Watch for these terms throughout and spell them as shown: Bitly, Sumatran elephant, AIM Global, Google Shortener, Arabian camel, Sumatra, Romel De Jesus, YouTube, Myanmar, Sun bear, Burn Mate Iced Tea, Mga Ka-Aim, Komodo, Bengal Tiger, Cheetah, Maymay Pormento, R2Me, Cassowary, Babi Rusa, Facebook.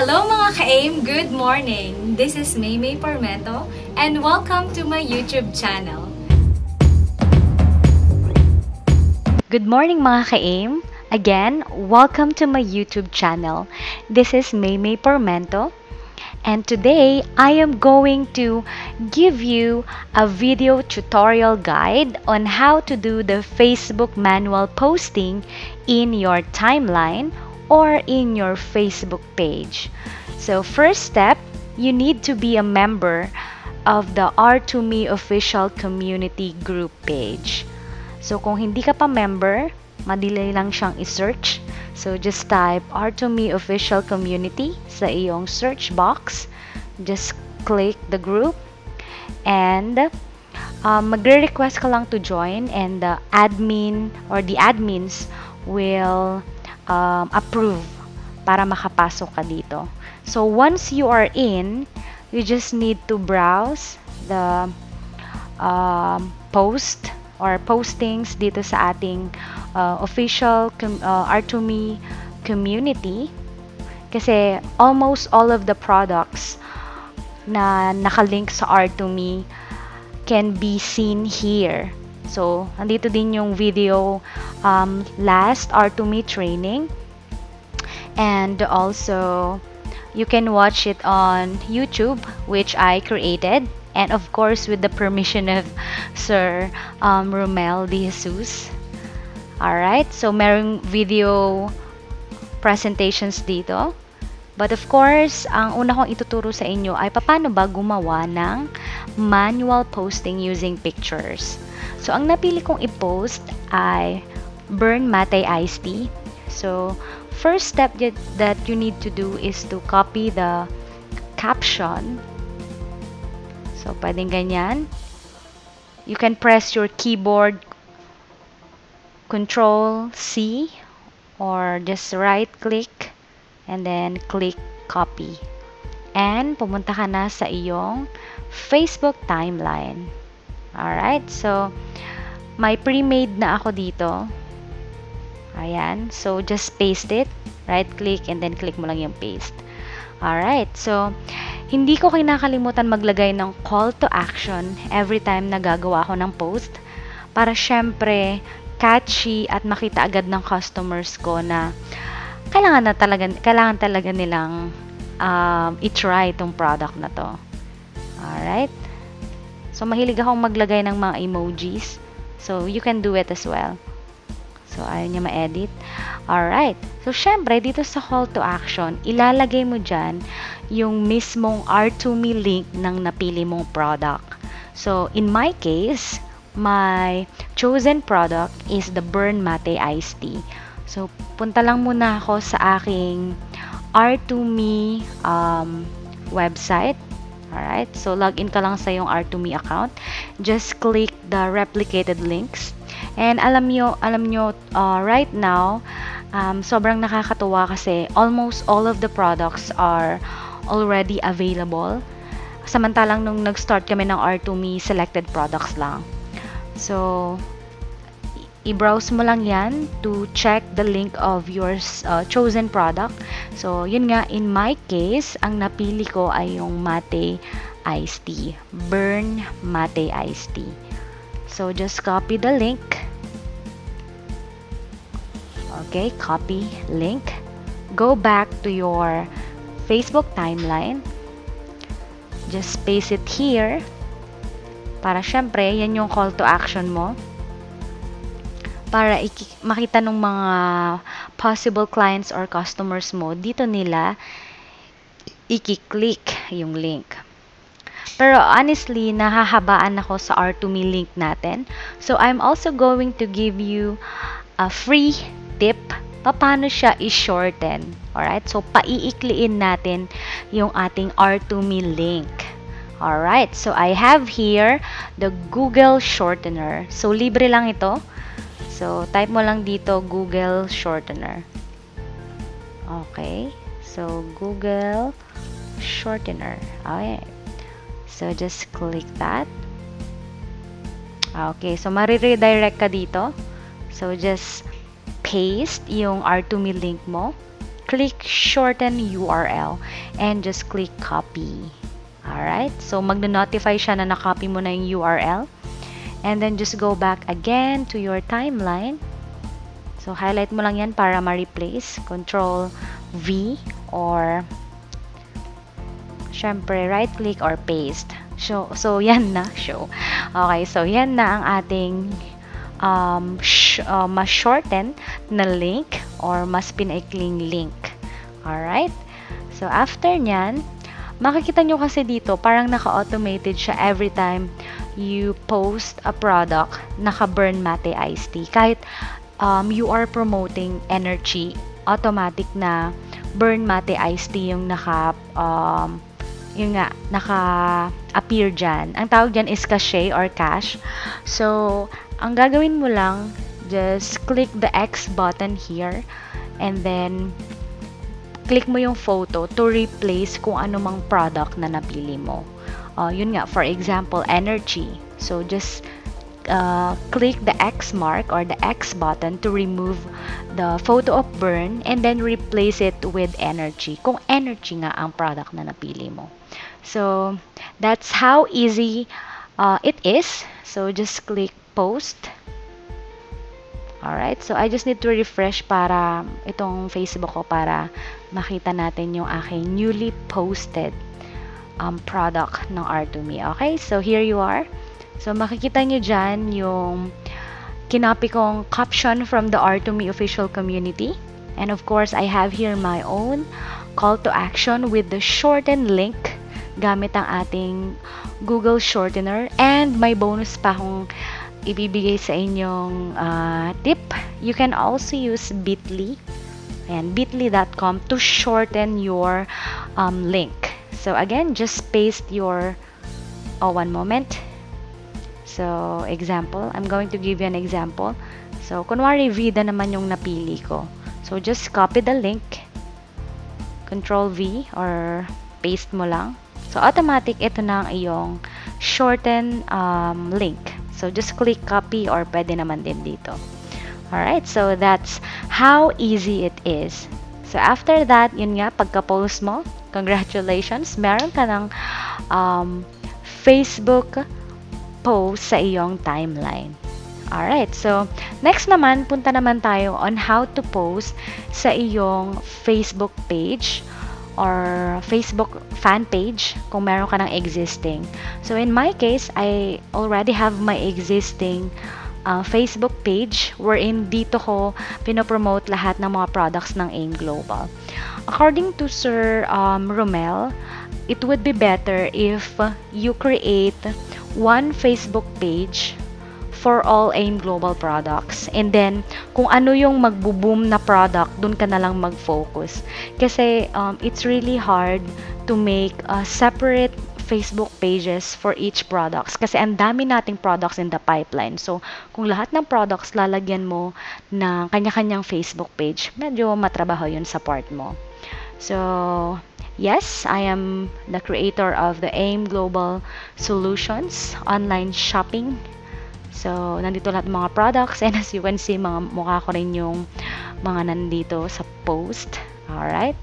Hello mga ka-AIM! Good morning! This is Maymay Pormento and welcome to my YouTube channel. Good morning mga ka-AIM! Again, welcome to my YouTube channel. This is Maymay Pormento and today I am going to give you a video tutorial guide on how to do the Facebook manual posting in your timeline or in your Facebook page. So first step, you need to be a member of the R2Me official community group page. So kung hindi ka pa member, madali lang siyang i-search. So just type R2Me official community sa iyong search box. Just click the group and magre-request ka lang to join, and the admin or the admins will approve para makapasok ka dito. So once you are in, you just need to browse the post or postings dito sa ating official R2Me community, kasi almost all of the products na nakalink sa R2Me can be seen here. So, andito din yung video last R2Me training, and also you can watch it on YouTube, which I created, and of course with the permission of Sir Romel De Jesus. Alright, so merong video presentations dito. But of course, ang una kong ituturo sa inyo ay paano ba gumawa ng manual posting using pictures. So, ang napili kong i-post ay Burn Mate Iced Tea. So, first step that you need to do is to copy the caption. So, pwedeng ganyan. You can press your keyboard Control-C or just right-click and then click copy, and pumunta ka na sa iyong Facebook timeline. Alright, so may pre-made na ako dito. Ayan, so just paste it, right click and then click mo lang yung paste. Alright, so hindi ko kinakalimutan maglagay ng call to action every time na gagawa ako ng post, para syempre catchy at makita agad ng customers ko na kailangan talaga nilang i-try itong product na to. Alright. So, mahilig akong maglagay ng mga emojis. So, you can do it as well. So, ayaw niya ma-edit. Alright. So, syempre, dito sa call to action, ilalagay mo dyan yung mismong R2Me link ng napili mong product. So, in my case, my chosen product is the Burn Mate Iced Tea. So, punta lang muna ako sa aking R2Me website. Alright, so login ka lang sa yung R2Me account. Just click the replicated links. And alam nyo, right now, sobrang nakakatuwa kasi almost all of the products are already available. Samantalang nung nag-start kami ng R2Me, selected products lang. So, i-browse mo lang yan to check the link of your chosen product. So, yun nga, in my case, ang napili ko ay yung Mate Iced Tea. Burn Mate Iced Tea. So, just copy the link. Okay, copy link. Go back to your Facebook timeline. Just paste it here. Para syempre, yan yung call to action mo. Para makita ng mga possible clients or customers mo, dito nila i-click yung link. Pero honestly, nahahabaan ako sa R2Me link natin. So, I'm also going to give you a free tip paano siya i-shorten. Alright? So, paiikliin natin yung ating R2Me link. Alright? So, I have here the Google Shortener. So, libre lang ito. So, type mo lang dito, Google Shortener. Okay. So, Google Shortener. Okay. So, just click that. Okay. So, mariredirect ka dito. So, just paste yung R2Me link mo. click shorten URL and just click copy. Alright, so magna-notify siya na nakopy mo na yung URL. And then just go back again to your timeline. So highlight mo lang yan para ma-replace. Control V or syempre right click or paste. So yan na show. Okay, so yan na ang ating mas shorten na link or mas pinaikling link. Alright, so after nyan, makikita nyo kasi dito parang naka-automated siya every time you post a product, naka-Burn Mate Iced Tea. Kahit you are promoting energy, automatic na Burn Mate Iced Tea yung naka-appear dyan. Ang tawag dyan is cachet or cache. So, ang gagawin mo lang, just click the X button here and then click mo yung photo to replace kung anumang product na napili mo. Yun nga, for example, energy. So, just click the X mark or the X button to remove the photo of burn and then replace it with energy kung energy nga ang product na napili mo. So that's how easy it is. So just click post. Alright, so I just need to refresh para itong Facebook ko para makita natin yung aking newly posted product ng R2Me. Okay, so here you are. So, makikita nyo dyan yung kinapi kong caption from the R2Me official community. And of course, I have here my own call to action with the shortened link gamit ang ating Google Shortener. And may bonus pa akong ibibigay sa inyong tip. You can also use Bitly and bitly.com to shorten your link. So, again, just paste your... Oh, one moment. So, example. I'm going to give you an example. So, kunwari, vida naman yung napili ko. So, just copy the link. Control V or paste mo lang. So, automatic, ito na ang iyong shorten link. So, just click copy or pwede naman din dito. Alright, so that's how easy it is. So, after that, yun nga, pagka-post mo, congratulations, meron ka ng Facebook post sa iyong timeline. Alright, so next naman, punta naman tayo on how to post sa iyong Facebook page or Facebook fan page kung meron ka ng existing. So in my case, I already have my existing Facebook page wherein dito ko pinopromote lahat ng mga products ng AIM Global. According to Sir Romel, it would be better if you create one Facebook page for all AIM Global products. And then, kung ano yung magbo-boom na product, dun ka na lang mag-focus. Kasi, it's really hard to make separate Facebook pages for each products. Kasi, ang dami nating products in the pipeline. So, kung lahat ng products lalagyan mo ng kanya-kanyang Facebook page, medyo matrabaho yun sa part mo. So, yes, I am the creator of the AIM Global Solutions online shopping. So, nandito lahat ng mga products and as you can see, mga mukha ko rin yung mga nandito sa post. Alright.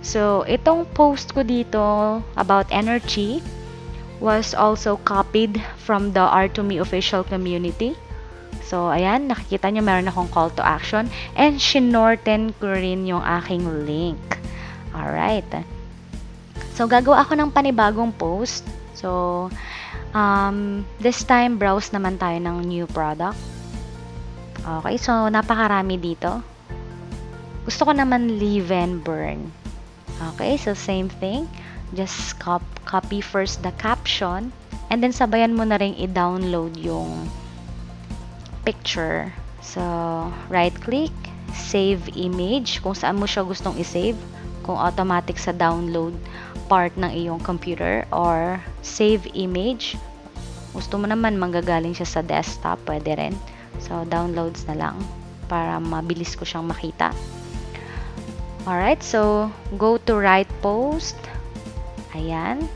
So, itong post ko dito about energy was also copied from the R2Me official community. So, ayan, nakikita nyo meron akong call to action and shinorten ko rin yung aking link. Alright. So, gagawa ako ng panibagong post. So, this time, browse naman tayo ng new product. Okay. So, napakarami dito. Gusto ko naman leave and burn. Okay. So, same thing. Just copy first the caption. And then, sabayan mo na rin i-download yung picture. So, right-click. Save image. Kung saan mo siya gustong i-save. Kung automatic sa download part ng iyong computer or save image. Gusto mo naman manggagaling siya sa desktop, pwede rin. So, downloads na lang para mabilis ko siyang makita. Alright, so go to right post. Ayan.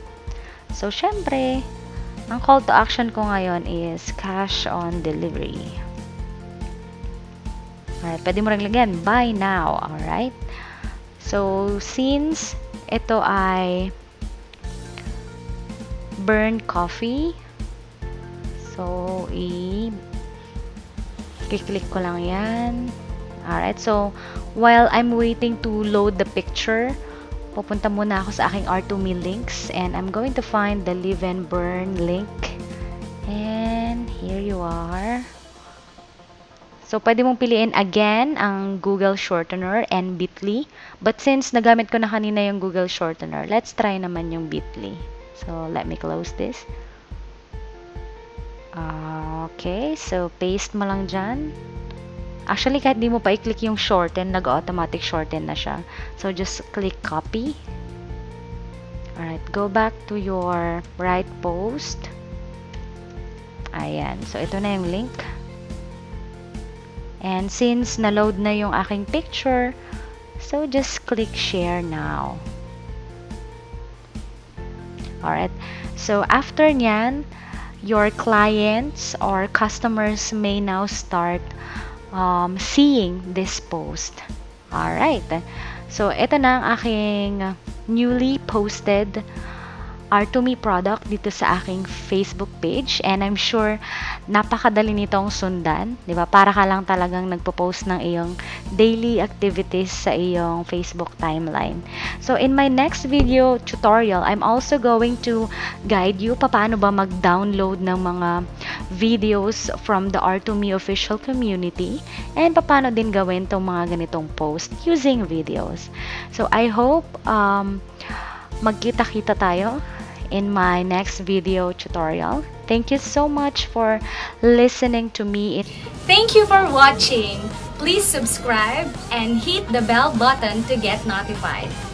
So, syempre, ang call to action ko ngayon is cash on delivery. Alright, pwede mo rin lagyan, buy now. Alright. So, since ito ay burnt coffee, so i-click ko lang yan. Alright, so while I'm waiting to load the picture, pupunta muna ako sa aking R2Me links, and I'm going to find the live and burn link. And here you are. So, pwede mong piliin again ang Google Shortener and Bitly. But since nagamit ko na kanina yung Google Shortener, let's try naman yung Bitly. So, let me close this. Okay, so paste mo lang dyan. Actually, kahit di mo pa i-click yung shorten, nag-automatic shorten na siya. So, just click copy. Alright, go back to your right post. Ayan. So, ito na yung link. And since na-load na yung aking picture, so just click share now. Alright. So, after nyan, your clients or customers may now start seeing this post. Alright. So, ito na ang aking newly posted R2Me product dito sa aking Facebook page. And I'm sure napakadali nitong sundan. Diba? Para ka lang talagang nagpo-post ng iyong daily activities sa iyong Facebook timeline. So, in my next video tutorial, I'm also going to guide you paano ba mag-download ng mga videos from the R2Me official community, and paano din gawin tong mga ganitong post using videos. So, I hope magkita-kita tayo in my next video tutorial. Thank you so much for listening to me. Thank you for watching. Please subscribe and hit the bell button to get notified.